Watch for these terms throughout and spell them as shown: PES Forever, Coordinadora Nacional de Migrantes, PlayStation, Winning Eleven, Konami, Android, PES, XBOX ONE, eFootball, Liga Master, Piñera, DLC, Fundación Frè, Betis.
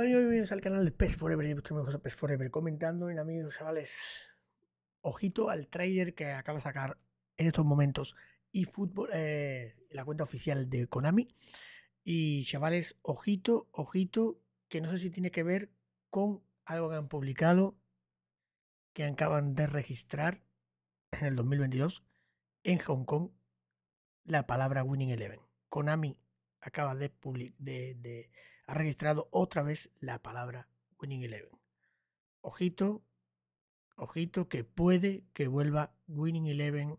Hola amigos, bienvenidos al canal de PES Forever. Yo estoy mejor a PES Forever comentando. Y amigos, chavales, ojito al trailer que acaba de sacar en estos momentos eFootball, la cuenta oficial de Konami. Y chavales, ojito, ojito, que no sé si tiene que ver con algo que han publicado, que acaban de registrar en el 2022 en Hong Kong, la palabra Winning Eleven. Konami acaba de ha registrado otra vez la palabra Winning Eleven. Ojito, ojito, que puede que vuelva Winning Eleven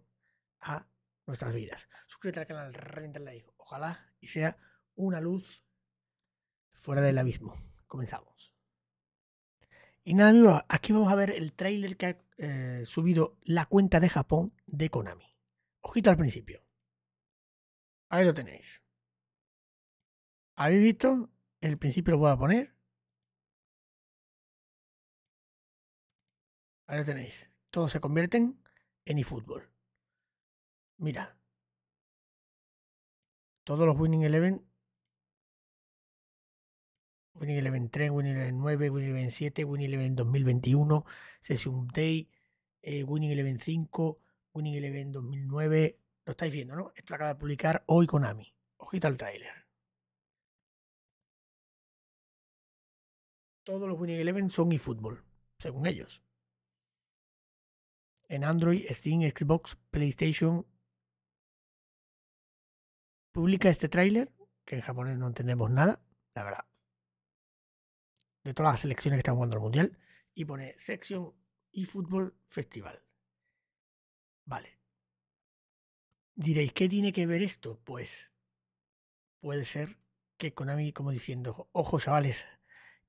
a nuestras vidas. Suscríbete al canal, renta el like. Ojalá y sea una luz fuera del abismo. Comenzamos. Y nada amigos, aquí vamos a ver el tráiler que ha subido la cuenta de Japón de Konami. Ojito al principio. Ahí lo tenéis. ¿Habéis visto? El principio lo voy a poner. Ahí lo tenéis. Todos se convierten en eFootball. Mira. Todos los Winning Eleven. Winning Eleven 3, Winning Eleven 9, Winning Eleven 7, Winning Eleven 2021, Session Day, Winning Eleven 5, Winning Eleven 2009. Lo estáis viendo, ¿no? Esto lo acaba de publicar hoy Konami. Ojito al tráiler. Todos los Winning Eleven son eFootball, según ellos. En Android, Steam, Xbox, PlayStation. Publica este tráiler, que en japonés no entendemos nada, la verdad, de todas las selecciones que están jugando al mundial, y pone sección eFootball Festival. Vale. Diréis, ¿qué tiene que ver esto? Pues puede ser que Konami, como diciendo, ojo chavales,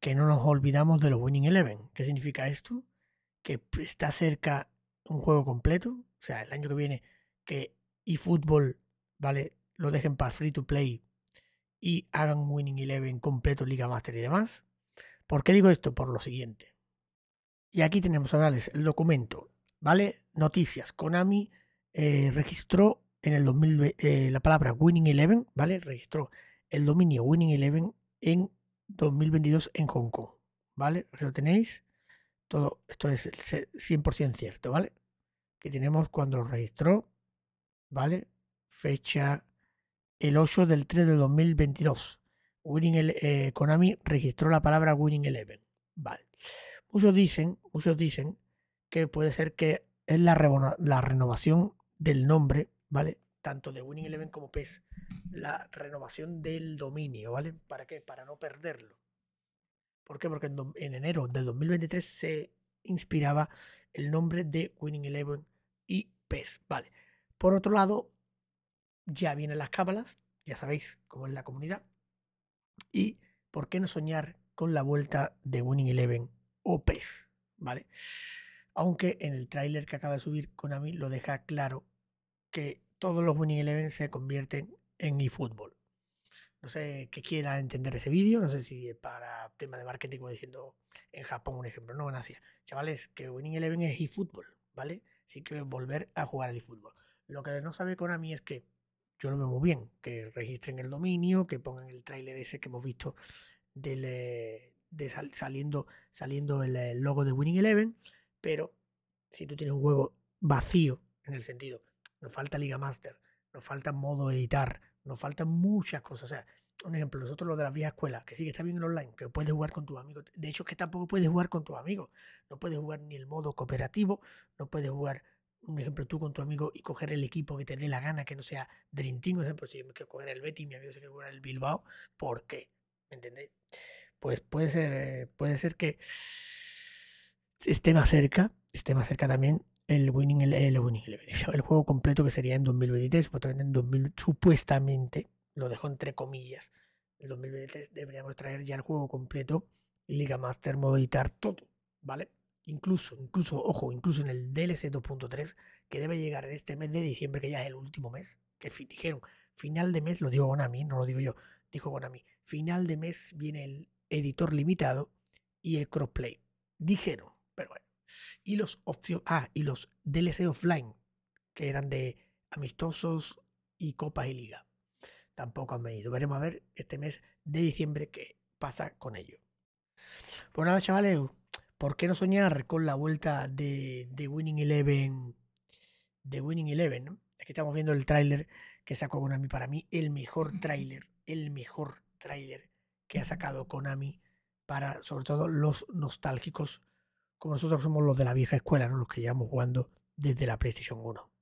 que no nos olvidamos de los Winning Eleven. ¿Qué significa esto? Que está cerca un juego completo, o sea, el año que viene que eFootball, vale, lo dejen para free to play y hagan Winning Eleven completo, Liga Master y demás. ¿Por qué digo esto? Por lo siguiente. Y aquí tenemos, chavales, el documento, ¿vale? Noticias. Konami registró en el 2000 la palabra Winning Eleven, ¿vale? Registró el dominio Winning Eleven en 2022 en Hong Kong, ¿vale? Lo tenéis. Todo esto es 100% cierto, ¿vale? Que tenemos cuando lo registró, ¿vale? Fecha el 8 del 3 de 2022. Konami registró la palabra Winning Eleven. Vale. Muchos dicen que puede ser que es la renovación del nombre, ¿vale? Tanto de Winning Eleven como PES. La renovación del dominio, ¿vale? ¿Para qué? Para no perderlo. ¿Por qué? Porque en enero de 2023 se inspiraba el nombre de Winning Eleven y PES, ¿vale? Por otro lado, ya vienen las cábalas, ya sabéis cómo es la comunidad. Y por qué no soñar con la vuelta de Winning Eleven o PES, ¿vale? Aunque en el tráiler que acaba de subir Konami lo deja claro que todos los Winning Eleven se convierten en eFootball. No sé qué quiera entender ese vídeo, no sé si es para tema de marketing, como diciendo en Japón un ejemplo, no en Asia. Chavales, que Winning Eleven es eFootball, ¿vale? Así que volver a jugar al eFootball. Lo que no sabe Konami es que yo lo veo muy bien, que registren el dominio, que pongan el tráiler ese que hemos visto saliendo el logo de Winning Eleven, pero si tú tienes un juego vacío, en el sentido, nos falta Liga Master, nos falta modo editar, nos faltan muchas cosas. O sea, un ejemplo, nosotros lo de las viejas escuelas, que sí que está bien el online, que puedes jugar con tus amigos. De hecho, es que tampoco puedes jugar con tus amigos. No puedes jugar ni el modo cooperativo, no puedes jugar... Un ejemplo, tú con tu amigo y coger el equipo que te dé la gana, que no sea Dream Team. Por ejemplo, si yo me quiero coger el Betis, mi amigo se quiere coger el Bilbao, ¿por qué? ¿Me entendéis? Pues puede ser que esté más cerca también el juego completo, que sería en 2023, supuestamente lo dejo entre comillas, en 2023 deberíamos traer ya el juego completo, Liga Master, modo editar, todo, ¿vale? Incluso en el DLC 2.3, que debe llegar en este mes de diciembre, que ya es el último mes, que dijeron, final de mes, lo dijo Konami, no lo digo yo, dijo Konami, final de mes viene el editor limitado y el crossplay. Dijeron, pero bueno. Y los DLC offline, que eran de amistosos y copas y liga. Tampoco han venido. Veremos a ver este mes de diciembre qué pasa con ello. Pues nada, chavales, ¿por qué no soñar con la vuelta de Winning Eleven? De Winning Eleven, ¿no? Aquí estamos viendo el tráiler que sacó Konami. Para mí, el mejor tráiler que ha sacado Konami para, sobre todo, los nostálgicos, como nosotros somos los de la vieja escuela, ¿no? Los que llevamos jugando desde la PlayStation 1.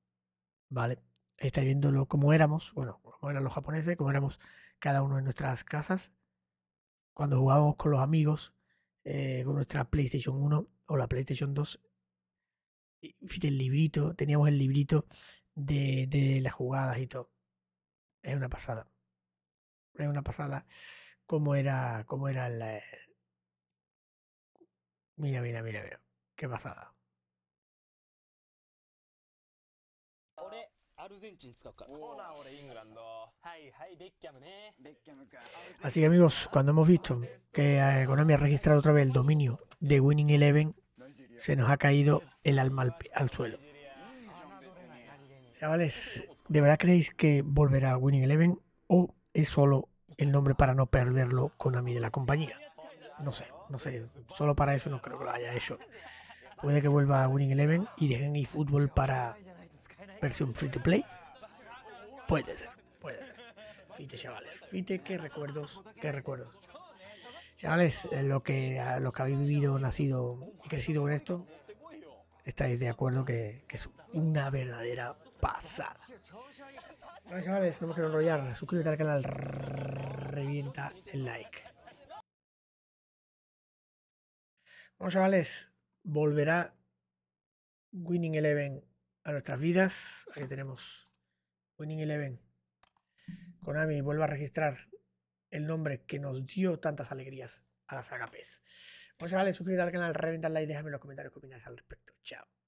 ¿Vale? Ahí estáis viendo cómo éramos, bueno, cómo eran los japoneses, cómo éramos cada uno en nuestras casas, cuando jugábamos con los amigos, con nuestra PlayStation 1 o la PlayStation 2. Fíjate el librito, teníamos el librito de las jugadas y todo. Es una pasada. Es una pasada cómo era la... Mira, mira, mira, mira. Qué pasada. Así que, amigos, cuando hemos visto que Konami ha registrado otra vez el dominio de Winning Eleven, se nos ha caído el alma al suelo. Chavales, ¿de verdad creéis que volverá Winning Eleven o es solo el nombre para no perderlo Konami de la compañía? No sé, no sé, solo para eso no creo que lo haya hecho. Puede que vuelva a Winning Eleven y dejen eFootball para versión free to play. Puede ser, puede ser. Fíjate, chavales, fíjate qué recuerdos, qué recuerdos. Chavales, lo que habéis vivido, nacido y crecido con esto, estáis de acuerdo que es una verdadera pasada. Bueno, chavales, no me quiero enrollar. Suscríbete al canal, revienta el like. Bueno, chavales, volverá Winning Eleven a nuestras vidas. Aquí tenemos Winning Eleven. Konami vuelve a registrar el nombre que nos dio tantas alegrías a la saga PES. Bueno, chavales, suscríbete al canal, revienta el like, déjame en los comentarios qué opináis al respecto. Chao.